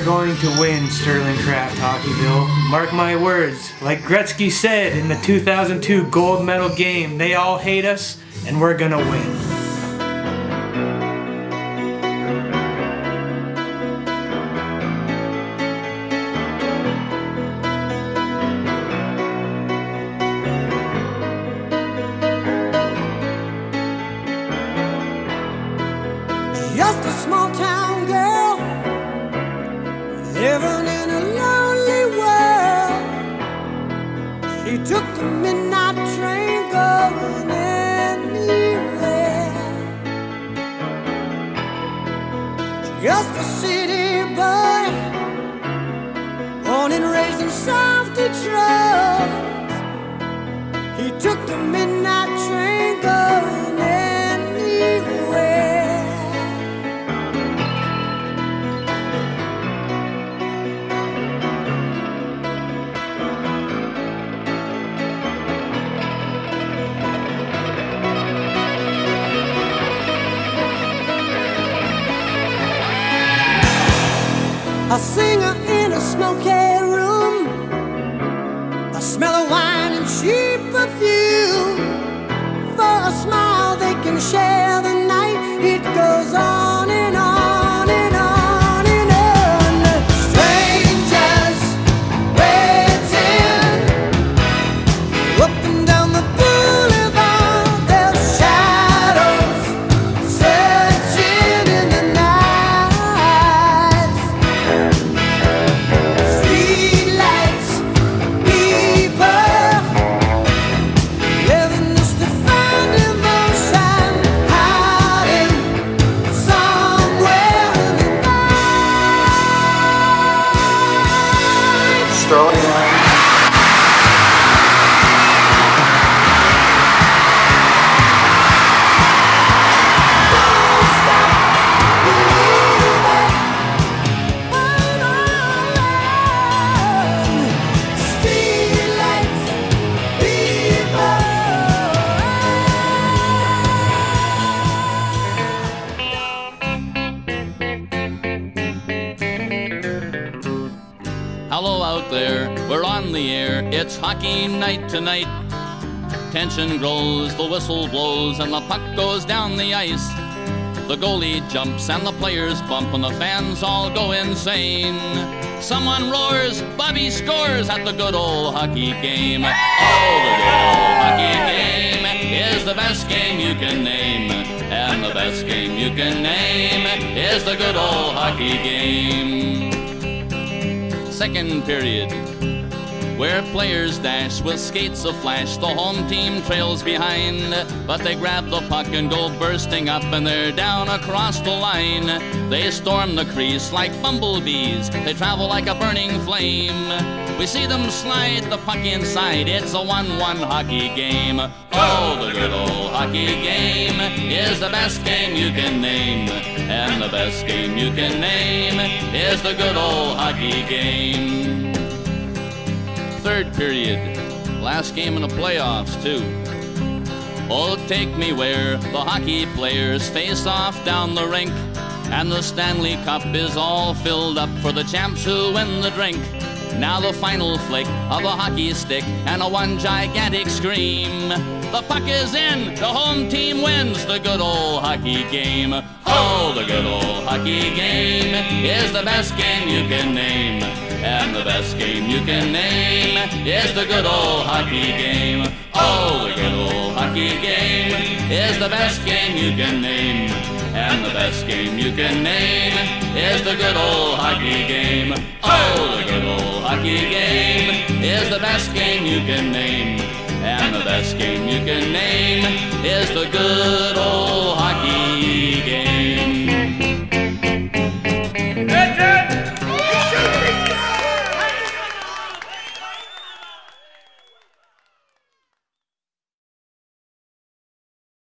are going to win Stirling Kraft, Hockeyville. Mark my words. Like Gretzky said in the 2002 gold medal game, they all hate us and we're gonna win. Just a small town girl, living in a lonely world. She took the midnight train going anywhere. Just a city boy, born and raised in South Detroit. He took the midnight train going anywhere. A singer in a smoky room, the smell of wine and cheap perfume. For a smile they can share the night. It goes on and on and on and on. Strangers waiting up and down the boulevard. Their shadows searching in the night. Hello out there, we're on the air, it's hockey night tonight. Tension grows, the whistle blows, and the puck goes down the ice. The goalie jumps and the players bump and the fans all go insane. Someone roars, Bobby scores at the good old hockey game. Oh, the good old hockey game is the best game you can name. And the best game you can name is the good old hockey game. Second period, where players dash with skates of flash. The home team trails behind, but they grab the puck and go bursting up, and they're down across the line. They storm the crease like bumblebees, they travel like a burning flame. We see them slide the puck inside, it's a 1-1 hockey game. Oh, the good old hockey game is the best game you can name. And the best game you can name is the good old hockey game. Third period, last game in the playoffs too. Oh, take me where the hockey players face off down the rink, and the Stanley Cup is all filled up for the champs who win the drink. Now the final flick of a hockey stick and a one gigantic scream. The puck is in, the home team wins the good old hockey game. Oh, the good old hockey game is the best game you can name. And the best game you can name is the good old hockey game. Oh, the good old hockey game is the best game you can name. And the best game you can name is the good old hockey game. Oh, the good old hockey game is the best game you can name. And the best game you can name is the good old hockey game.